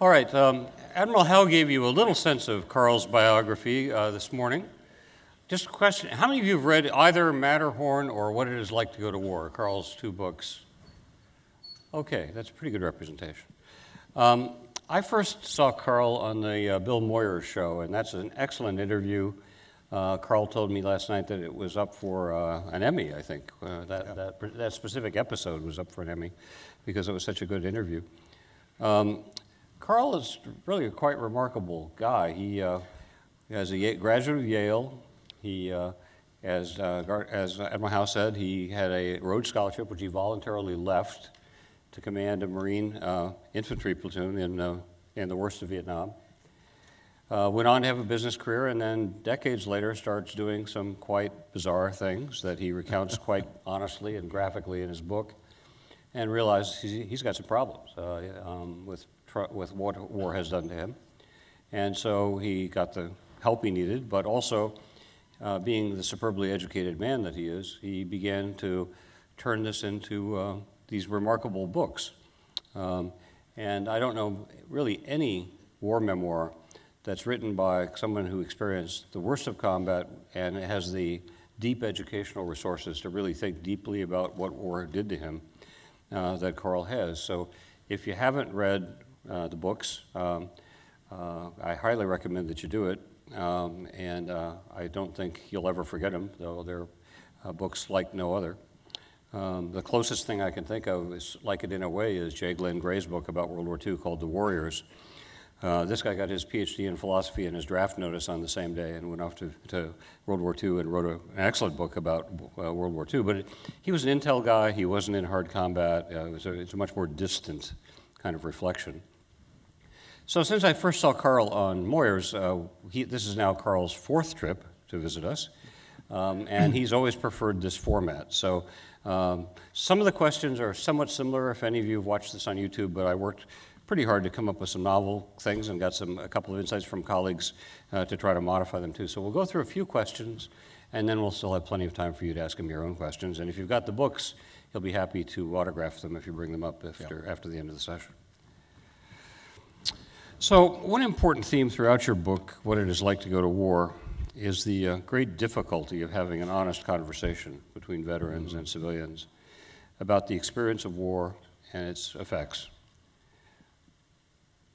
All right, Admiral Howe gave you a little sense of Carl's biography this morning. Just a question, how many of you have read either Matterhorn or What It Is Like to Go to War, Carl's two books? Okay, that's a pretty good representation. I first saw Carl on the Bill Moyers show, and that's an excellent interview. Carl told me last night that it was up for an Emmy, I think. That specific episode was up for an Emmy because it was such a good interview. Carl is really a quite remarkable guy. He is a graduate of Yale. He, as Admiral Howe said, he had a Rhodes Scholarship, which he voluntarily left to command a Marine infantry platoon in the worst of Vietnam. Went on to have a business career, and then decades later starts doing some quite bizarre things that he recounts quite honestly and graphically in his book, and realizes he's got some problems with what war has done to him. And so he got the help he needed, but also being the superbly educated man that he is, he began to turn this into these remarkable books. And I don't know really any war memoir that's written by someone who experienced the worst of combat and has the deep educational resources to really think deeply about what war did to him that Carl has. So if you haven't read the books, I highly recommend that you do it. I don't think you'll ever forget them, though they're books like no other. The closest thing I can think of is like it in a way is J. Glenn Gray's book about World War II called The Warriors. This guy got his PhD in philosophy and his draft notice on the same day and went off to World War II and wrote an excellent book about World War II. But he was an intel guy. He wasn't in hard combat. It's a much more distant kind of reflection. So since I first saw Carl on Moyers, this is now Carl's fourth trip to visit us. And he's always preferred this format. So some of the questions are somewhat similar if any of you have watched this on YouTube, but I worked pretty hard to come up with some novel things and got a couple of insights from colleagues to try to modify them too. So we'll go through a few questions and then we'll still have plenty of time for you to ask him your own questions. And if you've got the books, he'll be happy to autograph them if you bring them up after the end of the session. So one important theme throughout your book, What It Is Like to Go to War, is the great difficulty of having an honest conversation between veterans and civilians about the experience of war and its effects.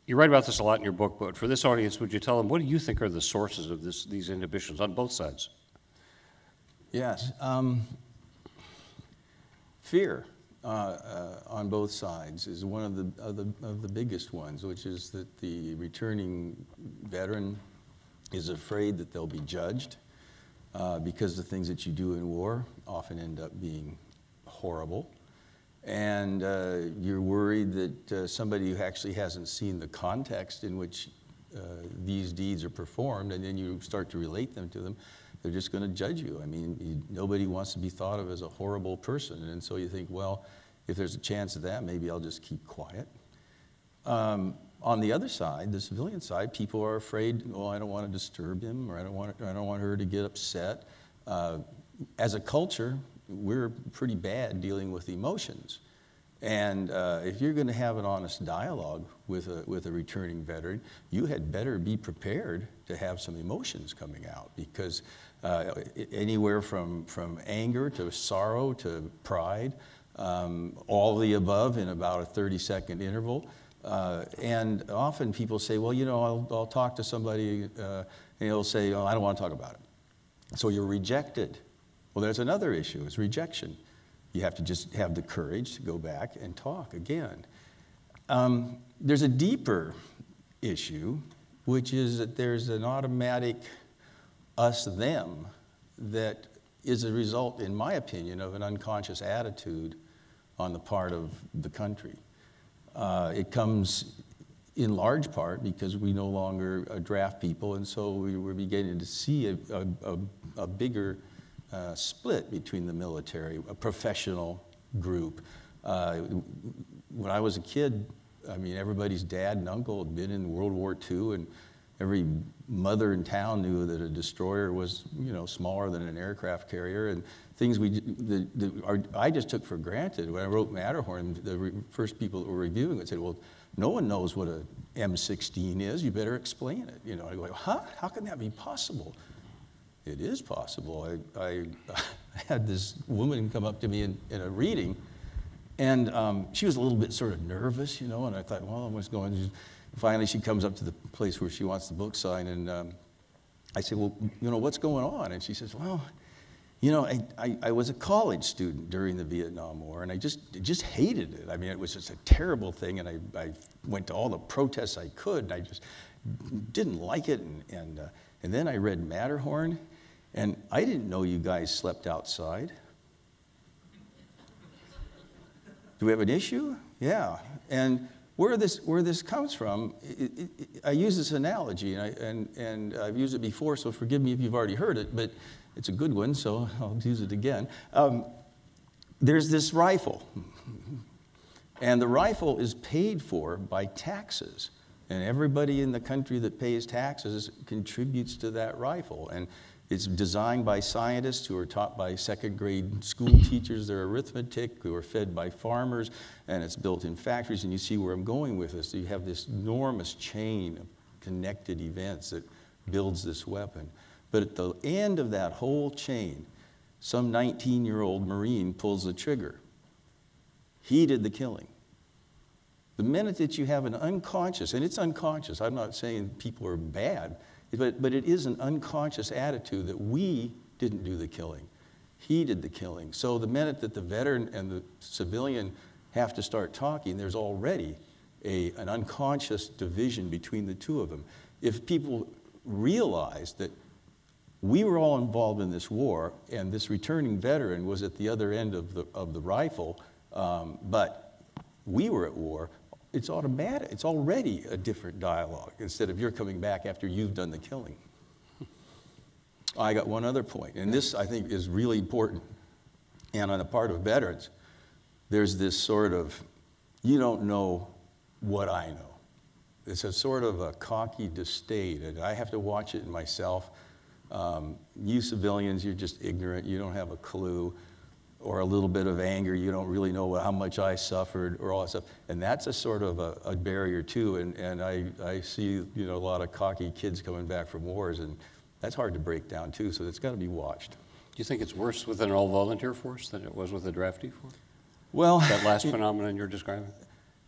You write about this a lot in your book, but for this audience, would you tell them, what do you think are the sources of these inhibitions on both sides? Yes. Fear on both sides is one of the biggest ones, which is that the returning veteran is afraid that they'll be judged because the things that you do in war often end up being horrible. And you're worried that somebody who actually hasn't seen the context in which these deeds are performed, and then you start to relate them to them, they're just going to judge you. I mean, nobody wants to be thought of as a horrible person. And so you think, well, if there's a chance of that, maybe I'll just keep quiet. On the other side, the civilian side, people are afraid, oh, I don't want to disturb him, or I don't want her to get upset. As a culture, we're pretty bad dealing with emotions. And if you're going to have an honest dialogue with a returning veteran, you had better be prepared to have some emotions coming out, because anywhere from anger to sorrow to pride, all the above in about a 30-second interval. And often people say, well, you know, I'll talk to somebody, and he'll say, oh, I don't want to talk about it. So you're rejected. Well, there's another issue, it's rejection. You have to just have the courage to go back and talk again. There's a deeper issue, which is that there's an automatic us-them that is a result, in my opinion, of an unconscious attitude on the part of the country. It comes in large part because we no longer draft people, and so we're beginning to see a bigger split between the military, a professional group. When I was a kid, I mean, everybody's dad and uncle had been in World War II, and Every mother in town knew that a destroyer was, you know, smaller than an aircraft carrier, and things I just took for granted. When I wrote Matterhorn, the first people that were reviewing it said, well, no one knows what a M-16 is. You better explain it. You know, I go, huh? How can that be possible? It is possible. I had this woman come up to me in a reading, and she was a little bit sort of nervous, you know, and I thought, well, what's going on? Finally, she comes up to the place where she wants the book signed, and I say, well, you know, what's going on? And she says, well, you know, I was a college student during the Vietnam War, and I just hated it. I mean, it was just a terrible thing, and I went to all the protests I could, and I just didn't like it. And then I read Matterhorn, and I didn't know you guys slept outside. Do we have an issue? Yeah. And where this comes from, I use this analogy, and I've used it before, so forgive me if you've already heard it, but it's a good one, so I'll use it again. There's this rifle, and the rifle is paid for by taxes, and everybody in the country that pays taxes contributes to that rifle, and it's designed by scientists who are taught by second-grade school teachers their arithmetic, who are fed by farmers, and it's built in factories, and you see where I'm going with this. So you have this enormous chain of connected events that builds this weapon. But at the end of that whole chain, some 19-year-old Marine pulls the trigger. He did the killing. The minute that you have an unconscious, and it's unconscious, I'm not saying people are bad, but it is an unconscious attitude that we didn't do the killing. He did the killing. So the minute that the veteran and the civilian have to start talking, there's already an unconscious division between the two of them. If people realize that we were all involved in this war, and this returning veteran was at the other end of the rifle, but we were at war, it's automatic. It's already a different dialogue instead of you're coming back after you've done the killing. I got one other point, and this I think is really important. And on the part of veterans, there's this sort of, you don't know what I know. It's a sort of a cocky disdain, and I have to watch it in myself. You civilians, you're just ignorant. You don't have a clue. Or a little bit of anger, you don't really know how much I suffered, or all that stuff. And that's a sort of a barrier too, and I see, you know, a lot of cocky kids coming back from wars, and that's hard to break down too, so it's gotta be watched. Do you think it's worse with an all-volunteer force than it was with a draftee force? Well, that last phenomenon you're describing?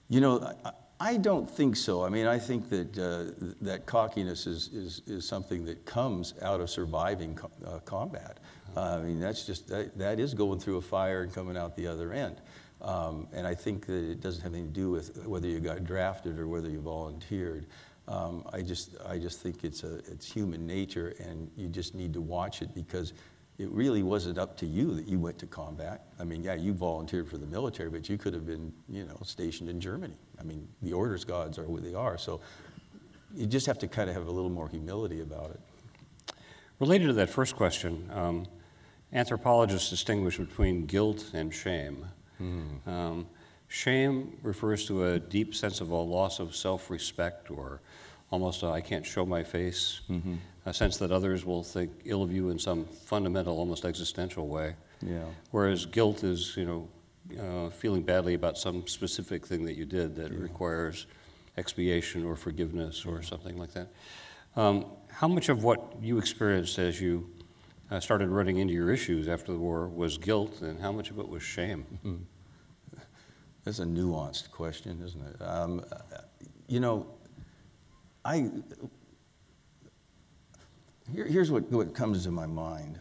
You know, I don't think so. I mean, I think that that cockiness is something that comes out of surviving combat. I mean, that's just, that is going through a fire and coming out the other end. And I think that it doesn't have anything to do with whether you got drafted or whether you volunteered. I just think it's human nature, and you just need to watch it, because it really wasn't up to you that you went to combat. I mean, yeah, you volunteered for the military, but you could have been, you know, stationed in Germany. I mean, the orders gods are what they are. So you just have to kind of have a little more humility about it. Related to that first question, anthropologists distinguish between guilt and shame. Mm. Shame refers to a deep sense of a loss of self-respect, or almost a, I can't show my face, mm-hmm. a sense that others will think ill of you in some fundamental, almost existential way. Yeah. Whereas guilt is, you know, feeling badly about some specific thing that you did that yeah. requires expiation or forgiveness or something like that. How much of what you experienced as you started running into your issues after the war was guilt, and how much of it was shame? Mm-hmm. That's a nuanced question, isn't it? You know, here's what comes to my mind.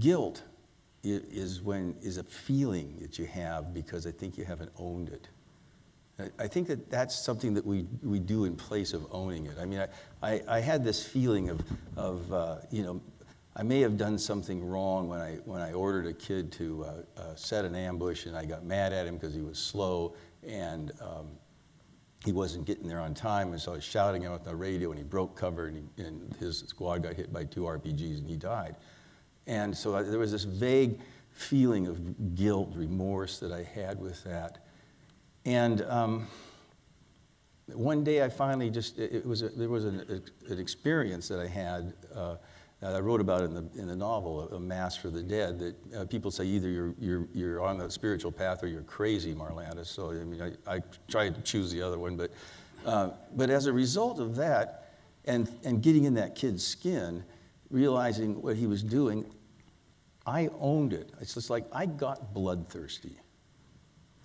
Guilt is a feeling that you have because I think you haven't owned it. I think that that's something that we do in place of owning it. I mean, I had this feeling of you know, I may have done something wrong when I ordered a kid to set an ambush, and I got mad at him because he was slow, and he wasn't getting there on time, and so I was shouting out on the radio, and he broke cover, and his squad got hit by 2 RPGs, and he died. And so there was this vague feeling of guilt, remorse that I had with that. And one day I finally just, there was an experience that I had that I wrote about in the novel, A Mass for the Dead, that people say either you're on the spiritual path or you're crazy, Marlandis. So, I mean, I tried to choose the other one, but as a result of that and getting in that kid's skin, realizing what he was doing, I owned it. It's just like I got bloodthirsty.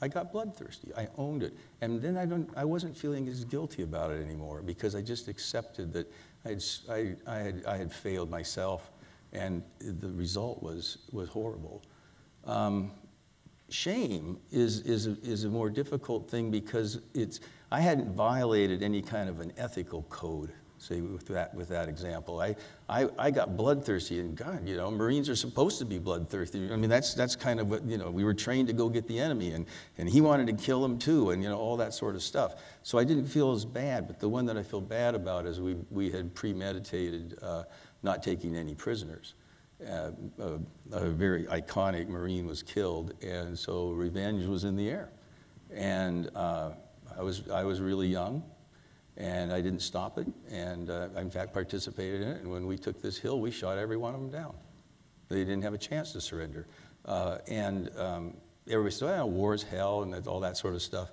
I got bloodthirsty. I owned it. And then I wasn't feeling as guilty about it anymore because I just accepted that I had failed myself, and the result was horrible. Shame is a more difficult thing because it's, I hadn't violated any kind of an ethical code. Say with that example, I got bloodthirsty, and God, you know, Marines are supposed to be bloodthirsty. I mean, that's kind of what, you know, we were trained to go get the enemy, and he wanted to kill him too, and you know, all that sort of stuff. So I didn't feel as bad, but the one that I feel bad about is we had premeditated not taking any prisoners. A very iconic Marine was killed, and so revenge was in the air. And I was really young. And I didn't stop it, and I, in fact, participated in it. And when we took this hill, we shot every one of them down. They didn't have a chance to surrender. Everybody said, oh, war's hell, and all that sort of stuff.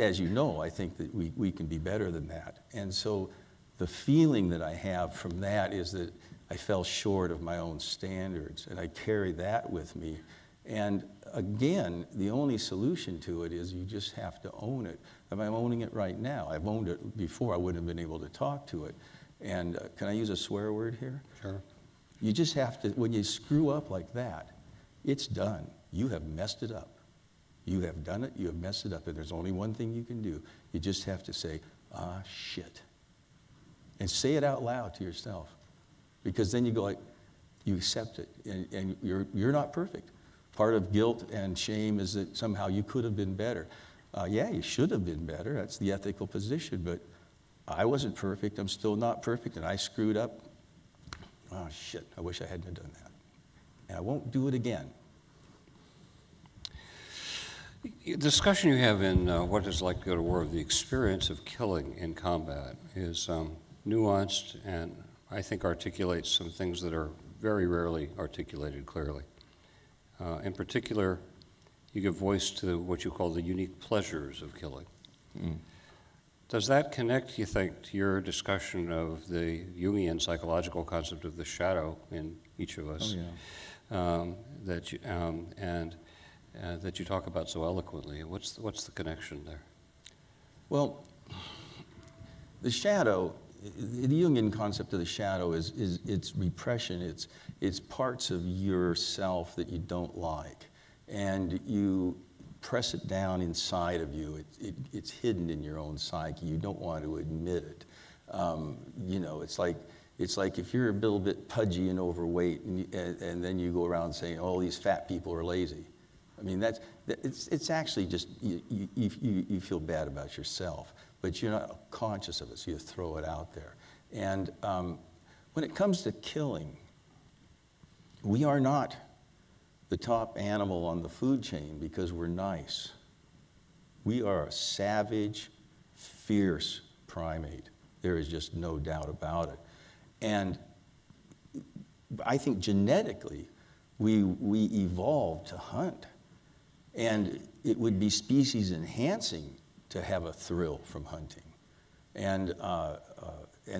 As you know, I think that we can be better than that. And so the feeling that I have from that is that I fell short of my own standards, and I carry that with me. And again, the only solution to it is you just have to own it. I'm owning it right now. I've owned it before. I wouldn't have been able to talk to it. And can I use a swear word here? Sure. You just have to, when you screw up like that, it's done. You have messed it up. You have done it. You have messed it up. And there's only one thing you can do. You just have to say, ah, shit. And say it out loud to yourself. Because then you go like, you accept it. And you're not perfect. Part of guilt and shame is that somehow you could have been better. Yeah, you should have been better. That's the ethical position, but I wasn't perfect. I'm still not perfect, and I screwed up. Oh, shit, I wish I hadn't have done that. And I won't do it again. The discussion you have in What It's Like to Go to War of the experience of killing in combat is nuanced and I think articulates some things that are very rarely articulated clearly. In particular, you give voice to what you call the unique pleasures of killing. Mm. Does that connect, you think, to your discussion of the Jungian psychological concept of the shadow in each of us, oh, yeah. That you talk about so eloquently? What's the connection there? Well, the shadow, the Jungian concept of the shadow is its repression, it's parts of yourself that you don't like, and you press it down inside of you. It's hidden in your own psyche. You don't want to admit it. You know, it's like if you're a little bit pudgy and overweight, and then you go around saying, "Oh, these fat people are lazy." I mean, it's actually just you feel bad about yourself. But you're not conscious of it, so you throw it out there. And when it comes to killing, we are not the top animal on the food chain because we're nice. We are a savage, fierce primate. There is just no doubt about it. And I think genetically, we evolved to hunt. And it would be species enhancing to have a thrill from hunting, and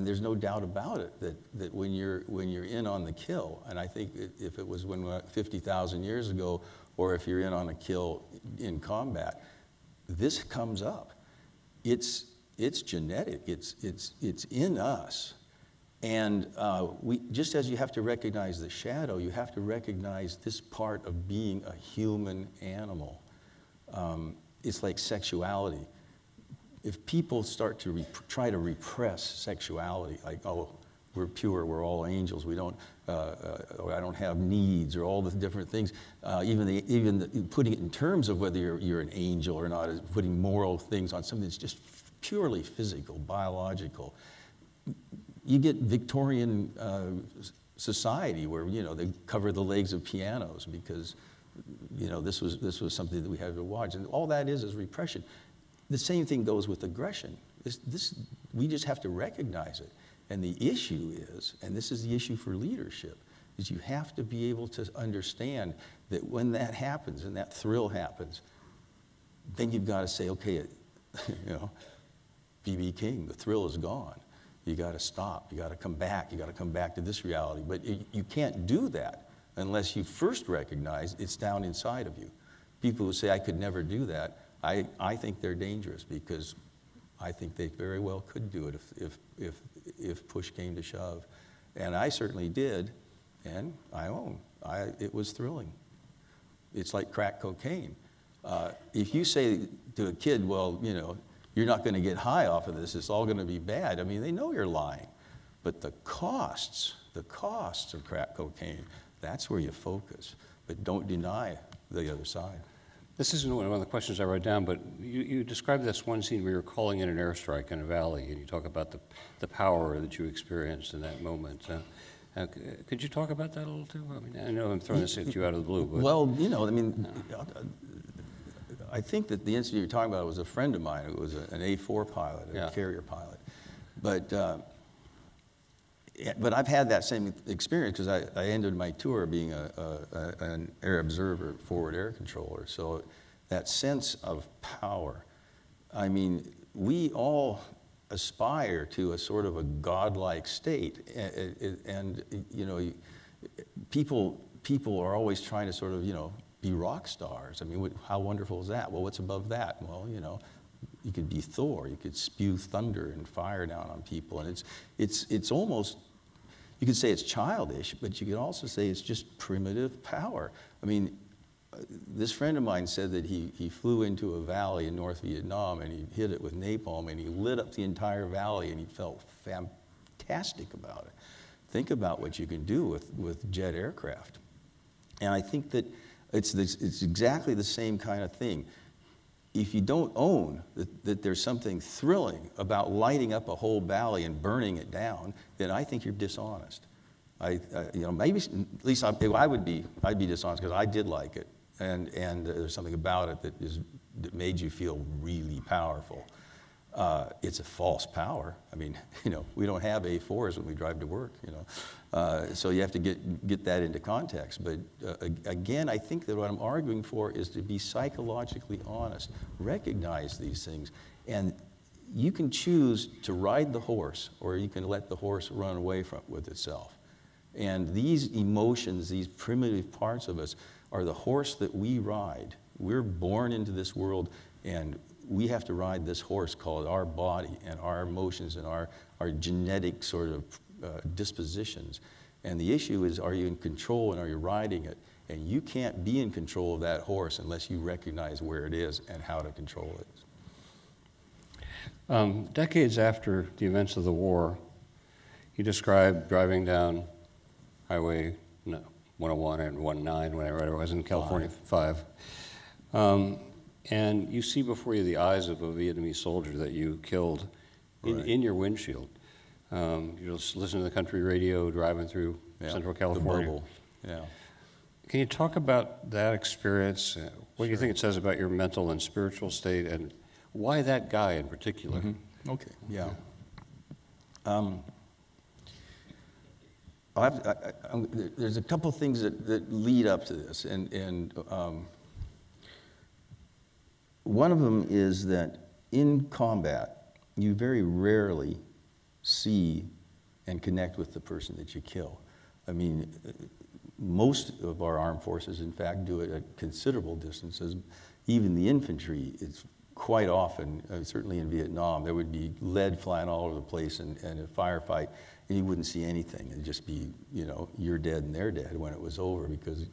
there's no doubt about it that when you're in on the kill, and I think if it was 50,000 years ago, or if you're in on a kill in combat, this comes up. It's genetic. It's in us, and we just as you have to recognize the shadow, you have to recognize this part of being a human animal. It's like sexuality. If people start to try to repress sexuality, like, oh, we're pure, we're all angels, we don't, I don't have needs, or all the different things, even putting it in terms of whether you're an angel or not, is putting moral things on something that's just purely physical, biological. You get Victorian society where, you know, they cover the legs of pianos because, you know, this was something that we had to watch, and all that is repression. The same thing goes with aggression. We just have to recognize it. And the issue is, and this is the issue for leadership, is you have to be able to understand that when that happens and that thrill happens, then you've got to say, okay, B.B. King, the thrill is gone. You got to stop. You got to come back. You got to come back to this reality. But you can't do that unless you first recognize it's down inside of you. People who say, I could never do that, I think they're dangerous, because I think they very well could do it if push came to shove. And I certainly did, and I own. It was thrilling. It's like crack cocaine. If you say to a kid, well, you're not going to get high off of this, it's all going to be bad, I mean, they know you're lying. But the costs of crack cocaine, that's where you focus. But don't deny the other side. This isn't one of the questions I wrote down, but you described this one scene where you were calling in an airstrike in a valley, and you talk about the power that you experienced in that moment. Could you talk about that a little too? I mean, I know I'm throwing this at you out of the blue. But, well, I think that the incident you're talking about was a friend of mine. It was an A4 pilot, a carrier pilot. But I've had that same experience, because I ended my tour being an air observer, forward air controller. So that sense of power, I mean, we all aspire to a sort of a godlike state. And people are always trying to sort of, be rock stars. I mean, how wonderful is that? Well, what's above that? Well, you could be Thor. You could spew thunder and fire down on people, and it's almost, you could say it's childish, but you could also say it's just primitive power. I mean, this friend of mine said that he flew into a valley in North Vietnam, and he hit it with napalm, and he lit up the entire valley, and he felt fantastic about it. Think about what you can do with jet aircraft, and I think that. It's exactly the same kind of thing. If you don't own that there's something thrilling about lighting up a whole valley and burning it down, then I think you're dishonest. Maybe at least I'd be dishonest, because I did like it, and there's something about it that made you feel really powerful. It's a false power. I mean, we don't have A4s when we drive to work, so you have to get that into context. But again, I think that what I'm arguing for is to be psychologically honest, recognize these things, and you can choose to ride the horse, or you can let the horse run away with itself. And these emotions, these primitive parts of us, are the horse that we ride. We're born into this world, and we have to ride this horse called our body and our emotions and our genetic sort of dispositions. And the issue is, are you in control and are you riding it? And you can't be in control of that horse unless you recognize where it is and how to control it. Decades after the events of the war, you described driving down Highway 101 and 19, whatever it was, in California, 5. And you see before you the eyes of a Vietnamese soldier that you killed in your windshield. You're just listening to the country radio, driving through Central California. The bubble. Yeah. Can you talk about that experience? What do you think it says about your mental and spiritual state, and why that guy in particular? Mm-hmm. Okay. Yeah. There's a couple things that lead up to this, and one of them is that in combat, you very rarely see and connect with the person that you kill. I mean, most of our armed forces, in fact, do it at considerable distances. Even the infantry, it's quite often, certainly in Vietnam, there would be lead flying all over the place and a firefight, and you wouldn't see anything. It'd just be, you're dead and they're dead when it was over, because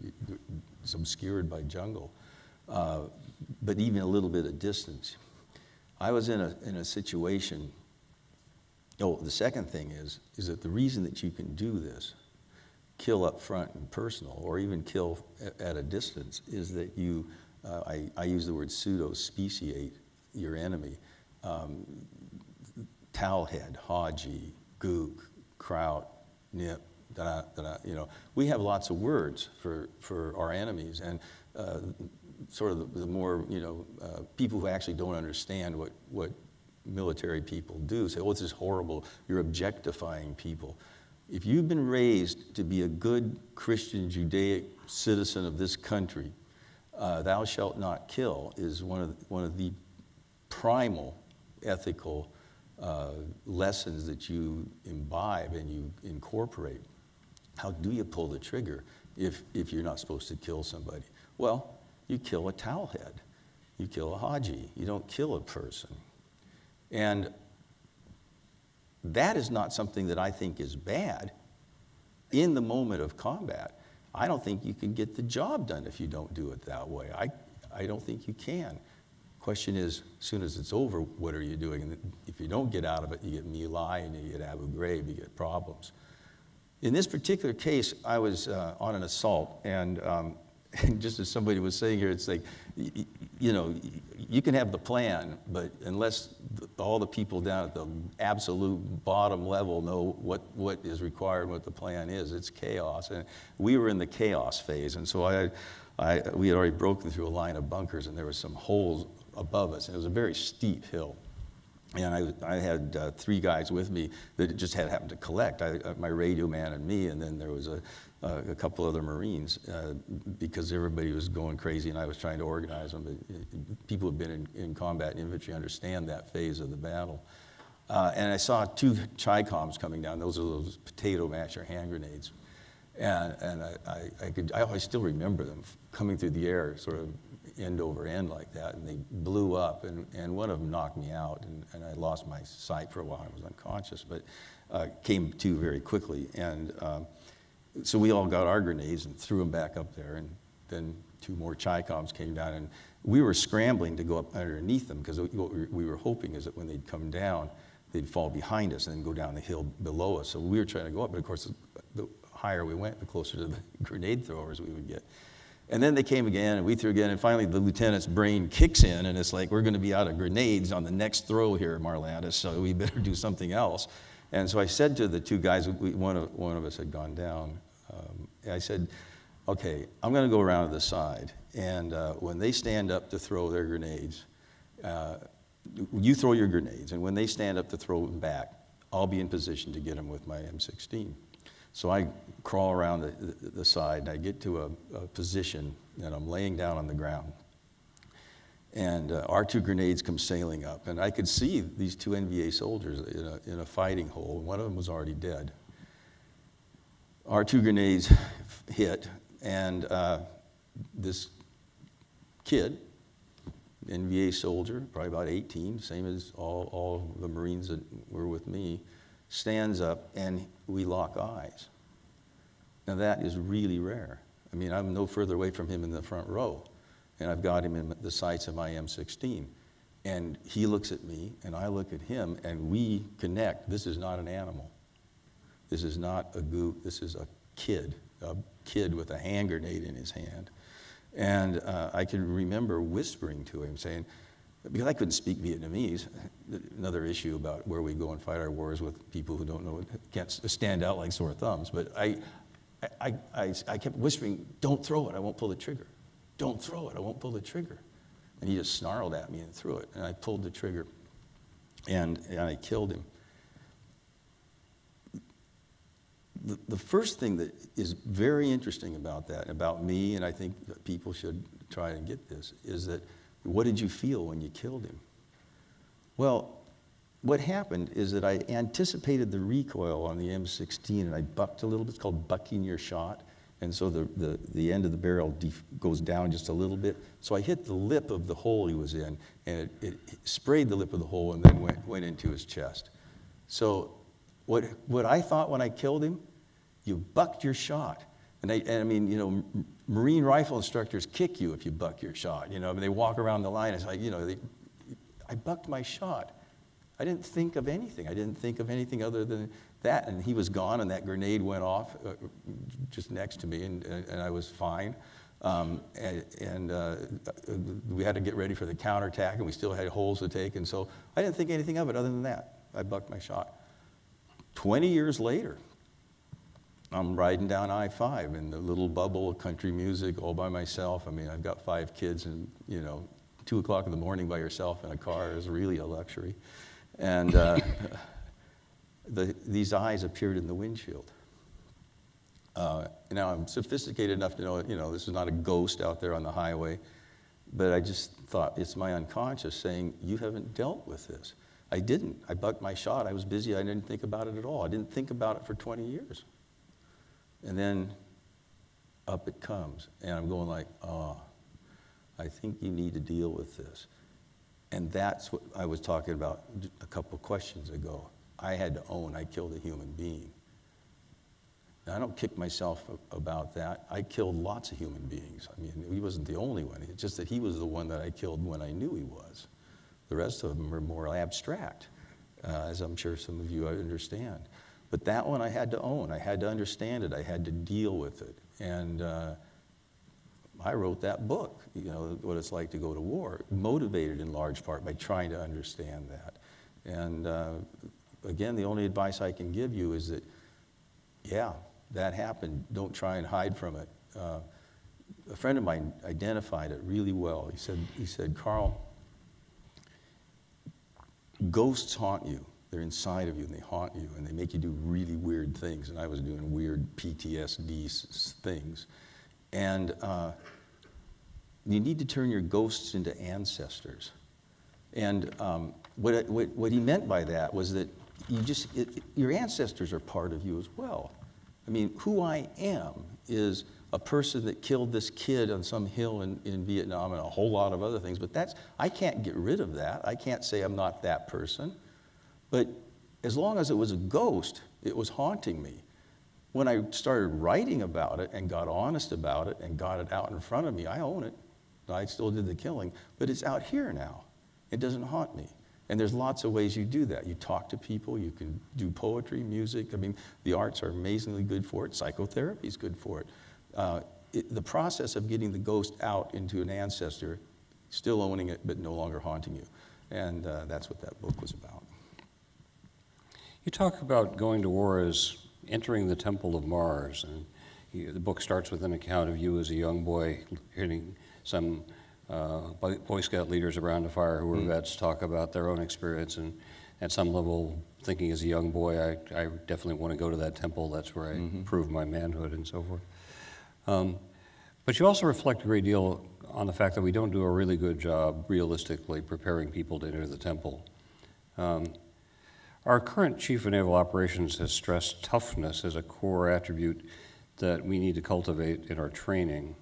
it's obscured by jungle. But even a little bit of distance. I was in a situation. The second thing is that the reason that you can do this, kill up front and personal, or even kill at a distance, is that you, I use the word pseudo-speciate your enemy. Talhead, Haji, Gook, Kraut, Nip, we have lots of words for our enemies, and sort of the more, people who actually don't understand what military people do say, oh, this is horrible, you're objectifying people. If you've been raised to be a good Christian Judaic citizen of this country, thou shalt not kill is one of the primal ethical lessons that you imbibe and you incorporate. How do you pull the trigger if you're not supposed to kill somebody? Well, you kill a towelhead. You kill a Haji. You don't kill a person. And that is not something that I think is bad. In the moment of combat, I don't think you can get the job done if you don't do it that way. I don't think you can. Question is, as soon as it's over, what are you doing? And if you don't get out of it, you get My Lai and you get Abu Ghraib, you get problems. In this particular case, I was on an assault, and just as somebody was saying here, it's like, you can have the plan, but unless all the people down at the absolute bottom level know what is required, what the plan is, it's chaos. And we were in the chaos phase, and so we had already broken through a line of bunkers, and there were some holes above us, and it was a very steep hill. And I had three guys with me that just had happened to collect, my radio man and me, and then there was a couple other Marines, because everybody was going crazy and I was trying to organize them. But people who have been in combat and infantry understand that phase of the battle. And I saw two Chi-Coms coming down. Those are those potato masher hand grenades. And I still remember them coming through the air, sort of end over end like that, and they blew up, and one of them knocked me out, and I lost my sight for a while. I was unconscious, but came to very quickly, and so we all got our grenades and threw them back up there, and then two more Chi-Coms came down, and we were scrambling to go up underneath them, because what we were hoping is that when they'd come down, they'd fall behind us and then go down the hill below us, so we were trying to go up, but of course, the higher we went, the closer to the grenade throwers we would get. And then they came again, and we threw again, and finally the lieutenant's brain kicks in, and it's like, we're going to be out of grenades on the next throw here, Marlatis, so we better do something else. And so I said to the two guys, one of us had gone down, I said, okay, I'm going to go around to the side, and when they stand up to throw their grenades, you throw your grenades, and when they stand up to throw them back, I'll be in position to get them with my M16. So I crawl around the side, and I get to a position, and I'm laying down on the ground. And our two grenades come sailing up, and I could see these two NVA soldiers in a fighting hole. One of them was already dead. Our two grenades hit, and this kid, NVA soldier, probably about 18, same as all the Marines that were with me, stands up, and we lock eyes. Now that is really rare. I mean, I'm no further away from him in the front row, and I've got him in the sights of my M16. And he looks at me, and I look at him, and we connect. This is not an animal. This is not a goop. This is a kid with a hand grenade in his hand. And I can remember whispering to him, saying, because I couldn't speak Vietnamese, another issue about where we go and fight our wars with people who don't know, can't stand out like sore thumbs, but I kept whispering, don't throw it, I won't pull the trigger. Don't throw it, I won't pull the trigger. And he just snarled at me and threw it, and I pulled the trigger, and I killed him. The first thing that is very interesting about that, about me, and I think that people should try and get this, is that what did you feel when you killed him? Well, what happened is that I anticipated the recoil on the M16, and I bucked a little bit. It's called bucking your shot. And so the end of the barrel goes down just a little bit. So I hit the lip of the hole he was in, and it sprayed the lip of the hole and then went into his chest. So what I thought when I killed him, you bucked your shot. And I mean, Marine rifle instructors kick you if you buck your shot. I mean, they walk around the line. It's like, I bucked my shot. I didn't think of anything. I didn't think of anything other than that. And he was gone, and that grenade went off just next to me, and I was fine. And we had to get ready for the counterattack, and we still had holes to take. And so I didn't think anything of it other than that. I bucked my shot. 20 years later, I'm riding down I-5 in the little bubble of country music all by myself. I mean, I've got 5 kids, and, you know, 2 o'clock in the morning by yourself in a car is really a luxury. And these eyes appeared in the windshield. Now, I'm sophisticated enough to know, you know, this is not a ghost out there on the highway, but I just thought, it's my unconscious saying, you haven't dealt with this. I didn't. I bucked my shot. I was busy. I didn't think about it at all. I didn't think about it for 20 years. And then up it comes. And I'm going like, oh, I think you need to deal with this. And that's what I was talking about a couple questions ago. I had to own I killed a human being. Now, I don't kick myself about that. I killed lots of human beings. I mean, he wasn't the only one. It's just that he was the one that I killed when I knew he was. The rest of them are more abstract, as I'm sure some of you understand. But that one I had to own. I had to understand it. I had to deal with it. And I wrote that book, you know, What It's Like to Go to War, motivated in large part by trying to understand that. And again, the only advice I can give you is that, yeah, that happened. Don't try and hide from it. A friend of mine identified it really well. He said, Carl, ghosts haunt you. They're inside of you, and they haunt you, and they make you do really weird things. And I was doing weird PTSD things. And you need to turn your ghosts into ancestors. And what he meant by that was that you just, your ancestors are part of you as well. I mean, who I am is a person that killed this kid on some hill in Vietnam and a whole lot of other things, but that's, I can't get rid of that. I can't say I'm not that person. But as long as it was a ghost, it was haunting me. When I started writing about it and got honest about it and got it out in front of me, I own it. I still did the killing, but it's out here now. It doesn't haunt me. And there's lots of ways you do that. You talk to people, you can do poetry, music. I mean, the arts are amazingly good for it. Psychotherapy is good for it. The process of getting the ghost out into an ancestor, still owning it, but no longer haunting you. And that's what that book was about. You talk about going to war as entering the Temple of Mars, and the book starts with an account of you as a young boy hearing some Boy Scout leaders around the fire who were vets talk about their own experience, and at some level thinking as a young boy, I definitely want to go to that temple, that's where I prove my manhood and so forth. But you also reflect a great deal on the fact that we don't do a really good job realistically preparing people to enter the temple. Our current Chief of Naval Operations has stressed toughness as a core attribute that we need to cultivate in our training.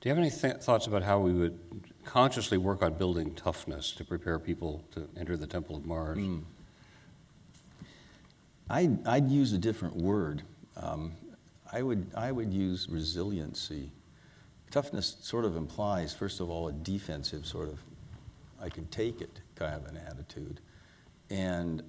Do you have any thoughts about how we would consciously work on building toughness to prepare people to enter the Temple of Mars? I'd use a different word. I would use resiliency. Toughness sort of implies, first of all, a defensive sort of, I can take it kind of an attitude. And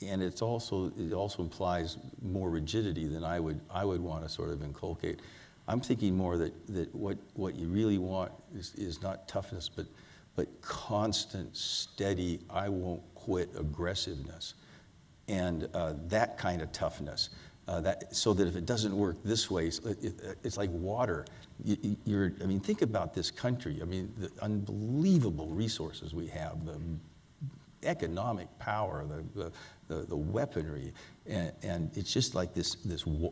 it also implies more rigidity than I would want to sort of inculcate. I'm thinking more that what you really want is not toughness, but constant, steady, I won't quit aggressiveness, and that kind of toughness. So that if it doesn't work this way, it's like water. I mean, think about this country. I mean, the unbelievable resources we have, the economic power, the weaponry, and it's just like this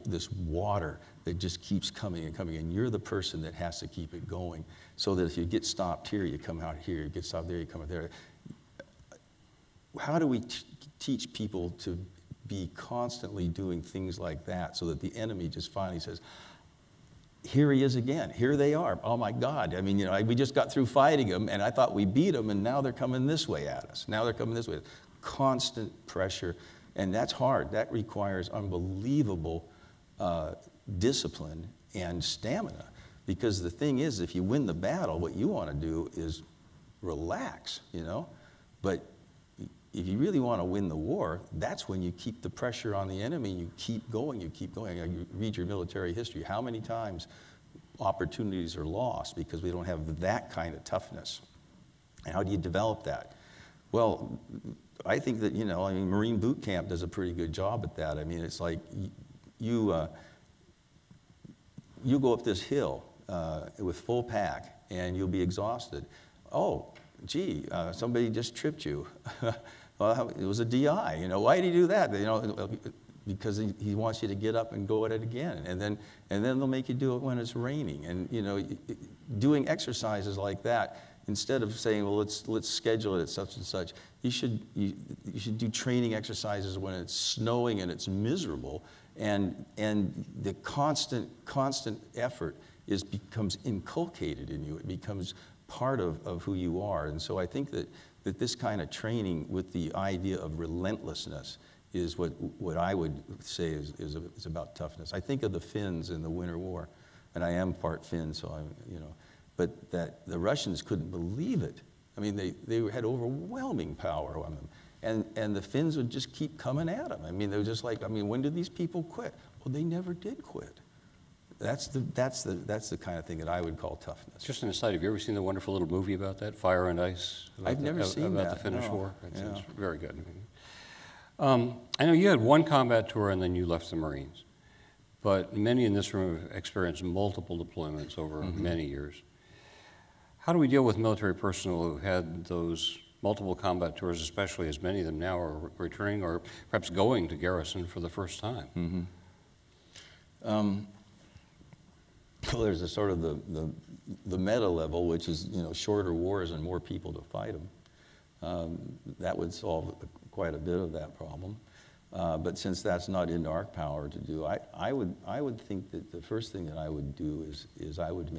water that just keeps coming and coming, and you're the person that has to keep it going, so that if you get stopped here, you come out here, you get stopped there, you come out there. How do we teach people to be constantly doing things like that, so that the enemy just finally says, here he is again, here they are, oh my God, I mean, you know, we just got through fighting them, and I thought we beat them, and now they're coming this way at us, now they're coming this way. Constant pressure, and that's hard. That requires unbelievable discipline and stamina, because the thing is, if you win the battle, what you want to do is relax, you know, but if you really want to win the war, that's when you keep the pressure on the enemy, you keep going, you keep going. You read your military history, how many times opportunities are lost because we don't have that kind of toughness. And how do you develop that? Well, I think that, you know, I mean, Marine boot camp does a pretty good job at that. I mean, it's like you go up this hill with full pack and you'll be exhausted. Oh, gee, somebody just tripped you. Well, it was a DI, you know, why did he do that? You know, because he wants you to get up and go at it again. And then they'll make you do it when it's raining. And, you know, doing exercises like that, instead of saying, well, let's schedule it at such and such, you should do training exercises when it's snowing and it's miserable. And the constant effort becomes inculcated in you. It becomes part of who you are. And so I think that this kind of training with the idea of relentlessness is what I would say is about toughness. I think of the Finns in the Winter War, and I am part Finn, so I'm, you know, but that the Russians couldn't believe it. I mean, they had overwhelming power on them. And the Finns would just keep coming at them. I mean, they were just like, I mean, when did these people quit? Well, they never did quit. That's the kind of thing that I would call toughness. Just an aside, have you ever seen the wonderful little movie about that, Fire and Ice? I've never seen that. About the Finnish War. It's very good. I know you had one combat tour and then you left the Marines, but many in this room have experienced multiple deployments over many years. How do we deal with military personnel who had those multiple combat tours, especially as many of them now are returning or perhaps going to garrison for the first time? Well, there's a sort of the meta level, which is, you know, shorter wars and more people to fight them. That would solve quite a bit of that problem. But since that's not in our power to do, I would think that the first thing that I would do is I would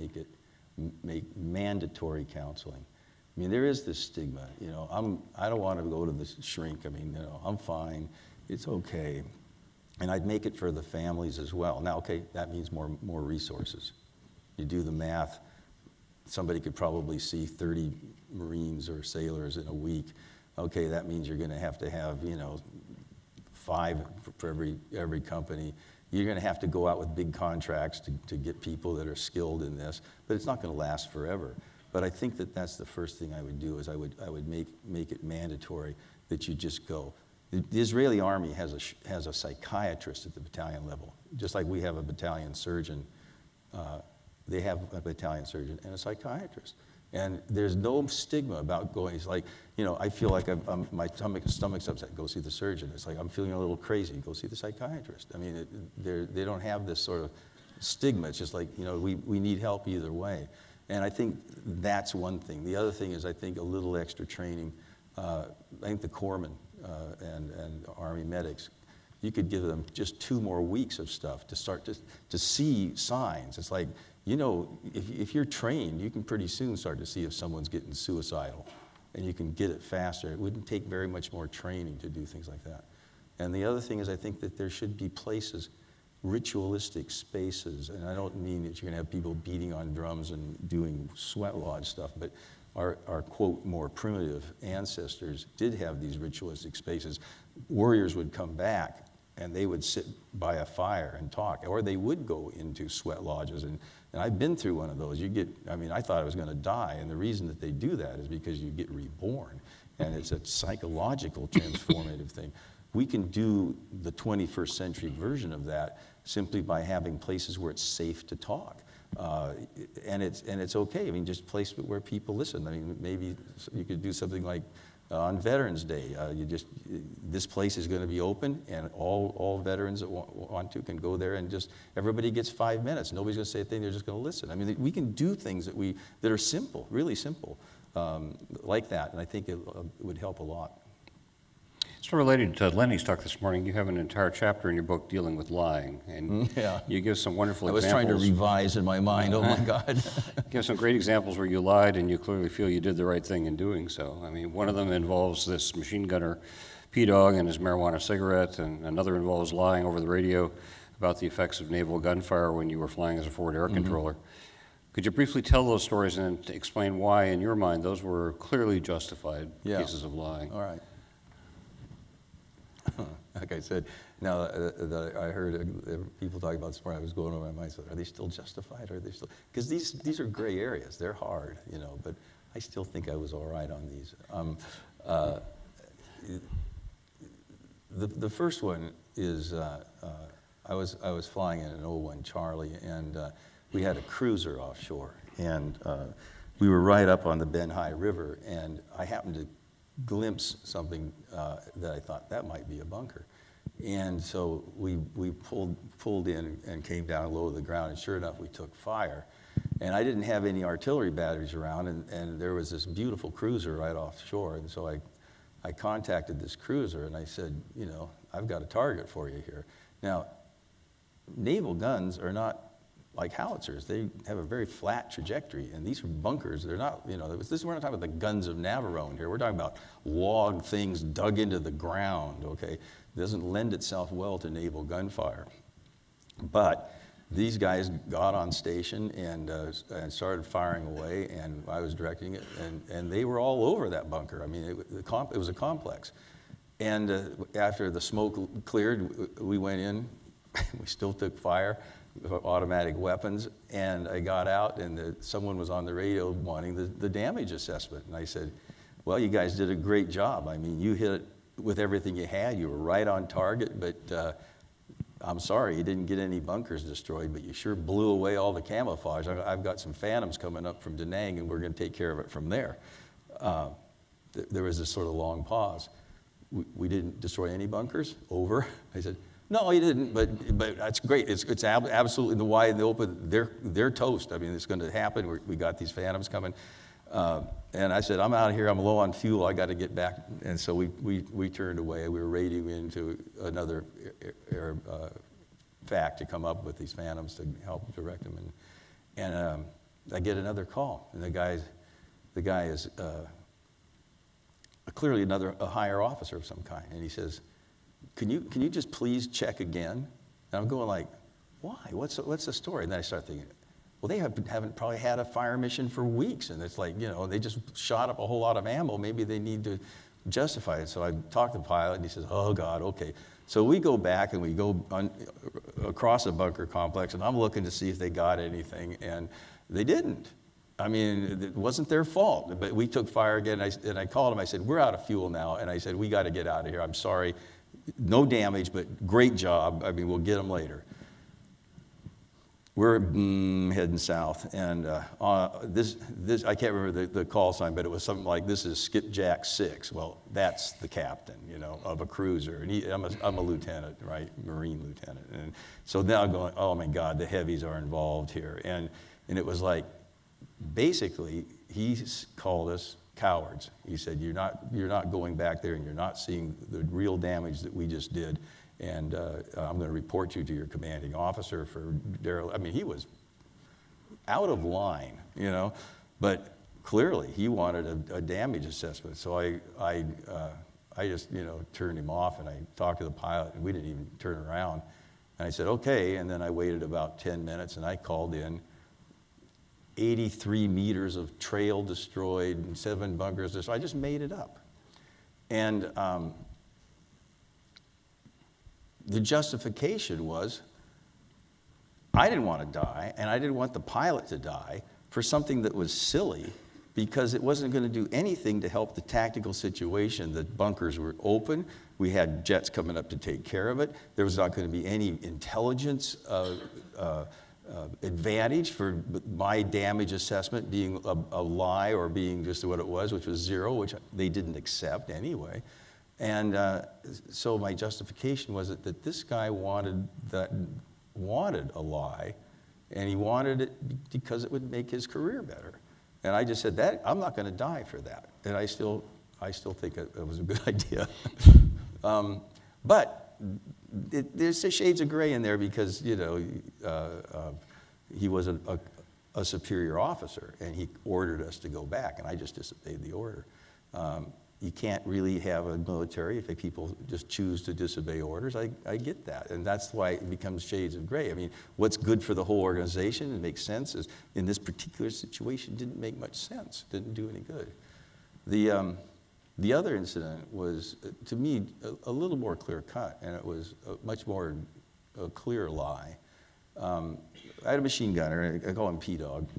make mandatory counseling. I mean, there is this stigma, you know, I don't want to go to the shrink. I mean, you know, I'm fine, it's okay. And I'd make it for the families as well. Now, okay, that means more resources. You do the math, somebody could probably see 30 Marines or sailors in a week. Okay, that means you're gonna have to have, you know, 5 for every company. You're gonna have to go out with big contracts to get people that are skilled in this, but it's not gonna last forever. But I think that that's the first thing I would do, is I would make it mandatory that you just go. The Israeli Army has a psychiatrist at the battalion level, just like we have a battalion surgeon. They have a battalion surgeon and a psychiatrist. And there's no stigma about going. It's like, you know, I feel like my stomach's upset, go see the surgeon. It's like, I'm feeling a little crazy, go see the psychiatrist. I mean, they don't have this sort of stigma. It's just like, you know, we need help either way. And I think that's one thing. The other thing is, I think a little extra training. I think the corpsmen and Army medics, you could give them just 2 more weeks of stuff to start to see signs. It's like, you know, if you're trained, you can pretty soon start to see if someone's getting suicidal, and you can get it faster. It wouldn't take very much more training to do things like that. And the other thing is, I think that there should be places, ritualistic spaces, and I don't mean that you're gonna have people beating on drums and doing sweat lodge stuff, but our quote, more primitive ancestors did have these ritualistic spaces. Warriors would come back and they would sit by a fire and talk, or they would go into sweat lodges. And I've been through one of those. You get, I mean, I thought I was gonna die, and the reason that they do that is because you get reborn, and it's a psychological transformative thing. We can do the 21st century version of that simply by having places where it's safe to talk. And it's okay. I mean, just place where people listen. I mean, maybe you could do something like on Veterans Day. This place is going to be open, and all veterans that want to can go there, and just everybody gets 5 minutes. Nobody's going to say a thing. They're just going to listen. I mean, we can do things that are simple, really simple, like that. And I think it would help a lot. So related to Lenny's talk this morning, you have an entire chapter in your book dealing with lying, and you give some wonderful examples. I was trying to revise in my mind, oh my God. You give some great examples where you lied and you clearly feel you did the right thing in doing so. I mean, one of them involves this machine gunner P-Dog and his marijuana cigarette, and another involves lying over the radio about the effects of naval gunfire when you were flying as a forward air controller. Could you briefly tell those stories and explain why, in your mind, those were clearly justified pieces of lying? All right. Like I said, now I heard people talking about this morning, I was going over my mind, so are they still justified? Are they still? Because these are gray areas, they're hard, you know, but I still think I was all right on these. the first one is I was flying in an 01 Charlie, and we had a cruiser offshore, and we were right up on the Ben High River, and I happened to glimpse something that I thought that might be a bunker. And so we pulled in and came down low to the ground, and sure enough, we took fire. And I didn't have any artillery batteries around, and there was this beautiful cruiser right offshore. And so I contacted this cruiser, and I said, you know, I've got a target for you here. Now, naval guns are not like howitzers. They have a very flat trajectory, and these are bunkers. They're not, you know, this, we're not talking about the guns of Navarone here. We're talking about log things dug into the ground, okay? It doesn't lend itself well to naval gunfire. But these guys got on station and started firing away, and I was directing it, and they were all over that bunker. I mean, it was a complex. And after the smoke cleared, we went in, we still took fire, automatic weapons, and I got out, and someone was on the radio wanting the damage assessment, and I said, well, you guys did a great job. I mean, you hit it with everything you had. You were right on target, but I'm sorry you didn't get any bunkers destroyed, but you sure blew away all the camouflage. I've got some phantoms coming up from Da Nang, and we're going to take care of it from there. There was this sort of long pause. We didn't destroy any bunkers? Over. I said, no, he didn't, but that's great. It's absolutely in the wide and the open. They're toast. I mean, it's going to happen. We got these phantoms coming. And I said, I'm out of here. I'm low on fuel. I got to get back. And so we turned away. We were raiding into another fact to come up with these phantoms to help direct them. And I get another call. And the guy is clearly a higher officer of some kind. And he says, Can you just please check again? And I'm going like, why? What's the story? And then I start thinking, well, they haven't probably had a fire mission for weeks. And it's like, you know, they just shot up a whole lot of ammo. Maybe they need to justify it. So I talked to the pilot, and he says, oh, God, okay. So we go back, and we go across a bunker complex, and I'm looking to see if they got anything. And they didn't. I mean, it wasn't their fault. But we took fire again, and I called him. I said, we're out of fuel now. And I said, we got to get out of here. I'm sorry. No damage, but great job. I mean, we'll get them later. We're heading south, and I can't remember the call sign, but it was something like, this is Skipjack 6. Well, that's the captain, you know, of a cruiser. And I'm a lieutenant, right, Marine lieutenant. And so now I'm going, oh, my God, the heavies are involved here. And it was like, basically, he called us cowards. He said, you're not going back there, and you're not seeing the real damage that we just did, and I'm going to report you to your commanding officer for dereliction. I mean, he was out of line, you know, but clearly he wanted a damage assessment. So I just, you know, turned him off, and I talked to the pilot, and we didn't even turn around. And I said, okay, and then I waited about 10 minutes, and I called in 83 meters of trail destroyed and 7 bunkers destroyed. I just made it up. And the justification was, I didn't want to die, and I didn't want the pilot to die for something that was silly, because it wasn't going to do anything to help the tactical situation. The bunkers were open. We had jets coming up to take care of it. There was not going to be any intelligence advantage for my damage assessment being a lie, or being just what it was, which was zero, which they didn't accept anyway. And so my justification was that this guy wanted a lie, and he wanted it because it would make his career better. And I just said, that I'm not going to die for that. And I still think it was a good idea. But there's the shades of gray in there, because, you know, he was a superior officer, and he ordered us to go back, and I just disobeyed the order. You can't really have a military if people just choose to disobey orders. I get that, and that's why it becomes shades of gray. I mean, what's good for the whole organization and makes sense is, in this particular situation, didn't make much sense, didn't do any good. The other incident was, to me, a little more clear-cut, and it was a much more a clear lie. I had a machine gunner. I call him P-Dog.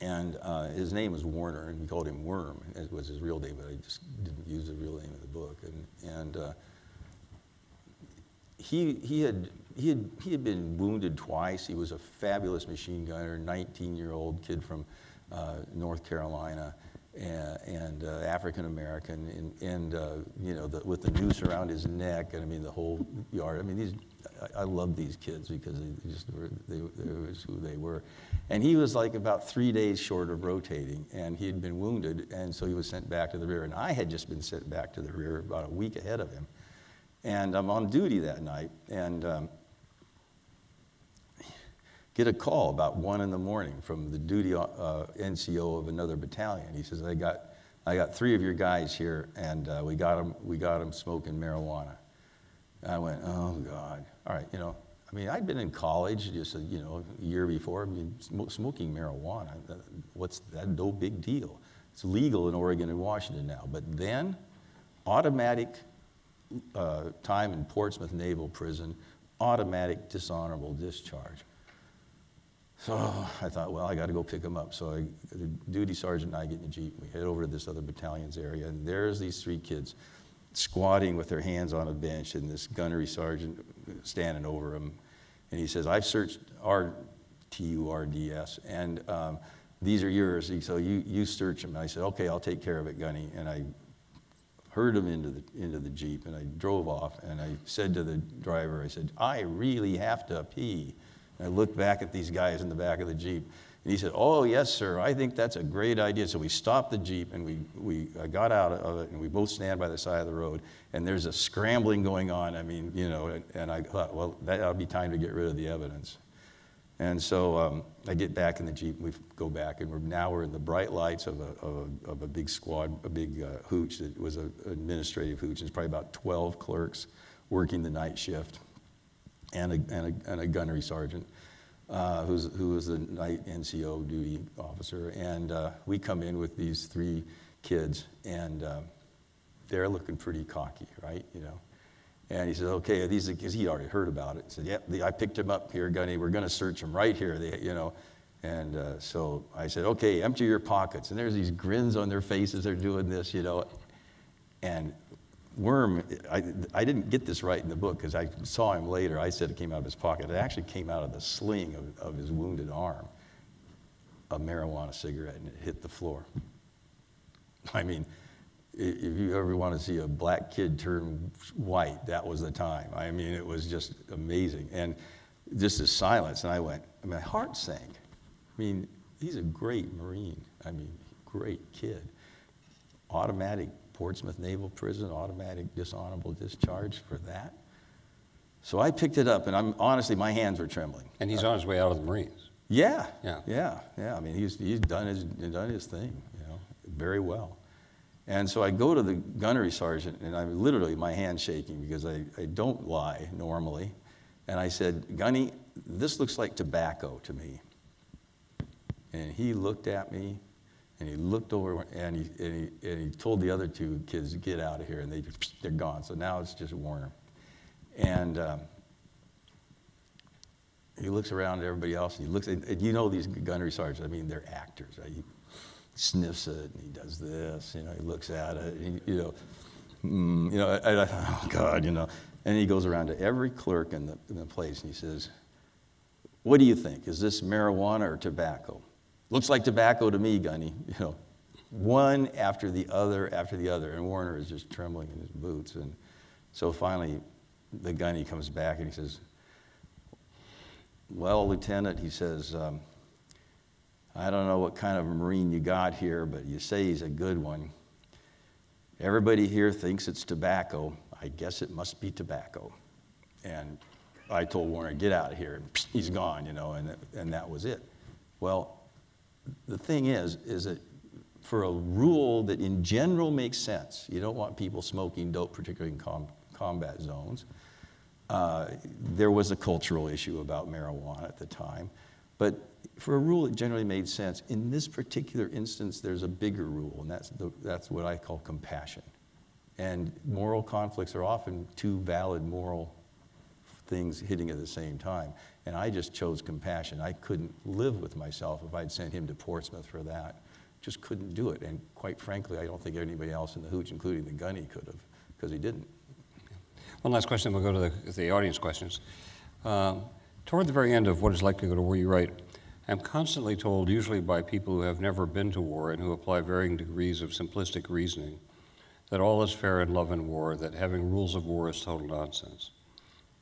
And his name was Warner, and we called him Worm. It was his real name, but I just didn't use the real name in the book. And he had been wounded twice. He was a fabulous machine gunner, 19-year-old kid from North Carolina, and African American, and you know, with the noose around his neck, and I mean the whole yard. I mean I love these kids because they just were, they was who they were. And he was like about 3 days short of rotating, and he had been wounded, and so he was sent back to the rear. And I had just been sent back to the rear about a week ahead of him. And I'm on duty that night, and get a call about 1 in the morning from the duty NCO of another battalion. He says, I got 3 of your guys here, and we got them smoking marijuana. And I went, oh God. All right, you know, I mean, I'd been in college just a year before. I mean, smoking marijuana, what's that? No big deal. It's legal in Oregon and Washington now, but then automatic time in Portsmouth Naval Prison, automatic dishonorable discharge. So I thought, well, I got to go pick them up. So the duty sergeant and I get in the Jeep, and we head over to this other battalion's area, and there's these 3 kids squatting with their hands on a bench, and this gunnery sergeant standing over them. And he says, I've searched our TURDS, and these are yours, so you search them. And I said, okay, I'll take care of it, Gunny. And I herded him into the Jeep, and I drove off, and I said to the driver, I said, I really have to pee. And I looked back at these guys in the back of the Jeep, and he said, oh, yes, sir, I think that's a great idea. So we stopped the Jeep, and we got out of it, and we both stand by the side of the road, and there's a scrambling going on. I mean, you know, and I thought, well, that'll be time to get rid of the evidence. And so I get back in the Jeep, and we go back, and now we're in the bright lights of a big squad, a big hooch that was an administrative hooch. There's probably about 12 clerks working the night shift, and a gunnery sergeant who was the night NCO duty officer. And we come in with these 3 kids, and they're looking pretty cocky, right? You know. And he says, okay, these are, because he already heard about it. He said, yep, I picked him up here, Gunny. We're going to search him right here, you know. And so I said, okay, empty your pockets. And there's these grins on their faces. They're doing this, you know. And Worm, I didn't get this right in the book because I saw him later. I said it came out of his pocket. It actually came out of the sling of his wounded arm, a marijuana cigarette, and it hit the floor. I mean, if you ever want to see a black kid turn white, that was the time. I mean, it was just amazing. And just this silence, and I went, I mean, my heart sank. I mean, he's a great Marine. I mean, great kid. Automatic Portsmouth Naval Prison, automatic dishonorable discharge for that. So I picked it up, and I'm honestly, my hands were trembling. And he's on his way out of the Marines. Yeah, yeah, yeah, yeah. I mean, he's done his thing, you know, very well. And so I go to the gunnery sergeant, and I'm literally, my hand's shaking because I don't lie normally. And I said, Gunny, this looks like tobacco to me. And he looked at me, and he looked over, and he told the other 2 kids, get out of here, and they're gone. So now it's just Warner. And he looks around at everybody else, and he looks, and you know these gunnery sergeants, I mean, they're actors, right? Sniffs it, and he does this, you know, he looks at it, and he, you know, and I thought, oh God, you know. And he goes around to every clerk in the place, and he says, what do you think? Is this marijuana or tobacco? Looks like tobacco to me, Gunny, you know. One after the other after the other, and Warner is just trembling in his boots. And so finally, the Gunny comes back, and he says, well, Lieutenant, he says, I don't know what kind of Marine you got here, but you say he's a good one. Everybody here thinks it's tobacco. I guess it must be tobacco. And I told Warner, get out of here. And he's gone, you know, and that was it. Well, the thing is that for a rule that in general makes sense, you don't want people smoking dope, particularly in combat zones. There was a cultural issue about marijuana at the time. But for a rule that generally made sense, in this particular instance, there's a bigger rule, and that's what I call compassion. And moral conflicts are often 2 valid moral things hitting at the same time. And I just chose compassion. I couldn't live with myself if I'd sent him to Portsmouth for that. Just couldn't do it. And quite frankly, I don't think anybody else in the hooch, including the gunny, could have, because he didn't. One last question, we'll go to the audience questions. Toward the very end of What It's Like to Go to War, you write, I'm constantly told, usually by people who have never been to war and who apply varying degrees of simplistic reasoning, that all is fair in love and war, that having rules of war is total nonsense.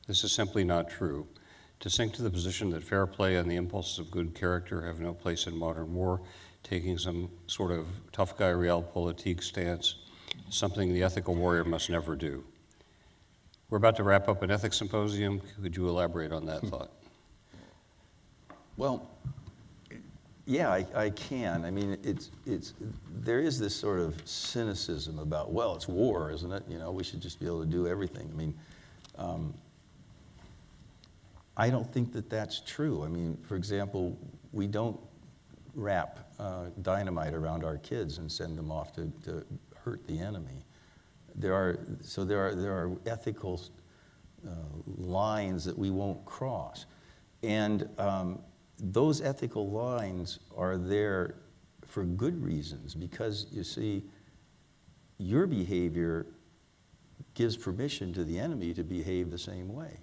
This is simply not true. To sink to the position that fair play and the impulses of good character have no place in modern war, taking some sort of tough guy realpolitik stance, something the ethical warrior must never do. We're about to wrap up an ethics symposium. Could you elaborate on that thought? Well, yeah, I can. I mean, there is this sort of cynicism about, well, it's war, isn't it? You know, we should just be able to do everything. I mean, I don't think that that's true. I mean, for example, we don't wrap dynamite around our kids and send them off to hurt the enemy. There are ethical lines that we won't cross. And those ethical lines are there for good reasons, because you see, your behavior gives permission to the enemy to behave the same way.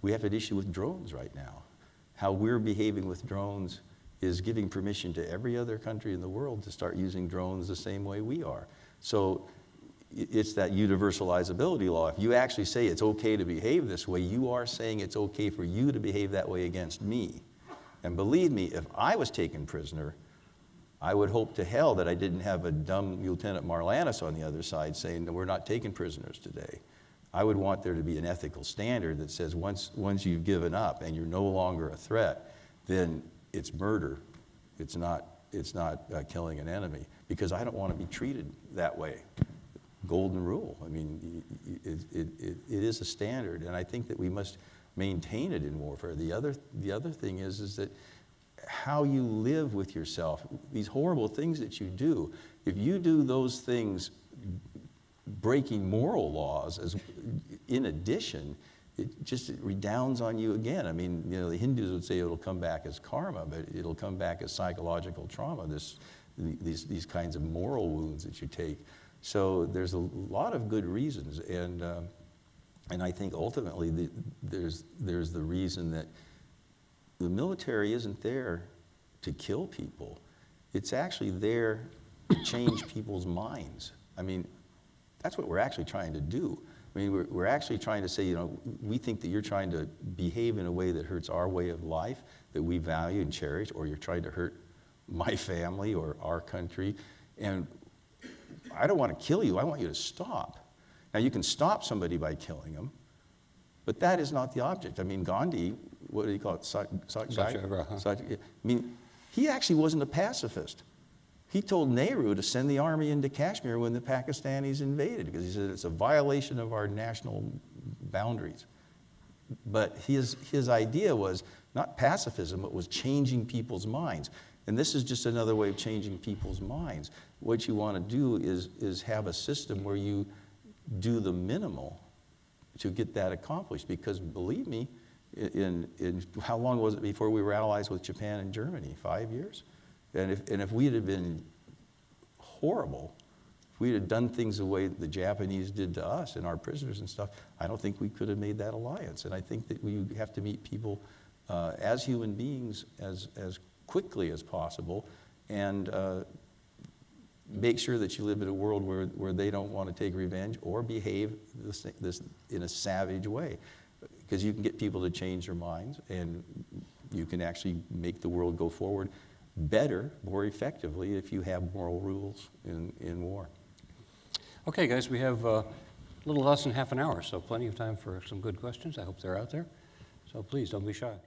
We have an issue with drones right now. How we're behaving with drones is giving permission to every other country in the world to start using drones the same way we are. So it's that universalizability law. If you actually say it's okay to behave this way, you are saying it's okay for you to behave that way against me. And believe me, if I was taken prisoner, I would hope to hell that I didn't have a dumb Lieutenant Marlanis on the other side saying, no, we're not taking prisoners today. I would want there to be an ethical standard that says once you've given up and you're no longer a threat, then it's murder. It's not killing an enemy, because I don't want to be treated that way. Golden rule. I mean, it is a standard, and I think that we must maintain it in warfare. The other thing is that how you live with yourself, these horrible things that you do, if you do those things breaking moral laws as in addition, it redounds on you again. I mean, you know, the Hindus would say it'll come back as karma, but it'll come back as psychological trauma, these kinds of moral wounds that you take. So there's a lot of good reasons, and I think ultimately there's the reason that the military isn't there to kill people. It's actually there to change people's minds. I mean, that's what we're actually trying to do. I mean, we're actually trying to say, you know, we think that you're trying to behave in a way that hurts our way of life that we value and cherish, or you're trying to hurt my family or our country, and I don't want to kill you, I want you to stop. Now, you can stop somebody by killing them, but that is not the object. I mean, Gandhi, what do you call it? Satyagraha. I mean, he actually wasn't a pacifist. He told Nehru to send the army into Kashmir when the Pakistanis invaded, because he said it's a violation of our national boundaries. But his idea was not pacifism, it was changing people's minds. And this is just another way of changing people's minds. What you want to do is have a system where you do the minimal to get that accomplished. Because believe me, in how long was it before we were allies with Japan and Germany? 5 years? And if we'd have been horrible, if we'd have done things the way the Japanese did to us and our prisoners and stuff, I don't think we could have made that alliance. And I think that we have to meet people as human beings as quickly as possible, and make sure that you live in a world where they don't want to take revenge or behave this in a savage way. Because you can get people to change their minds, and you can actually make the world go forward better, more effectively, if you have moral rules in war. Okay, guys, we have a little less than half an hour, so plenty of time for some good questions. I hope they're out there. So please, don't be shy.